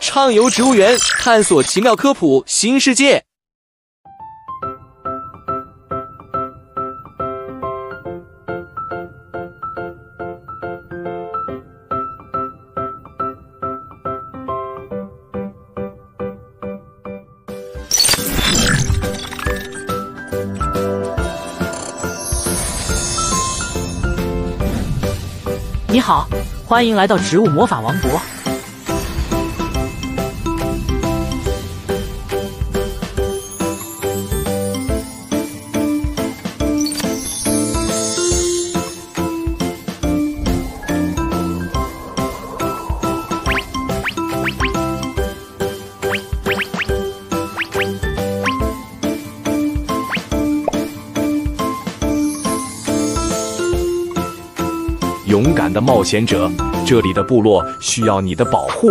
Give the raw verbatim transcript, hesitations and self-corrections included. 畅游植物园，探索奇妙科普新世界。你好，欢迎来到植物魔法王国。勇敢的冒险者，这里的部落需要你的保护。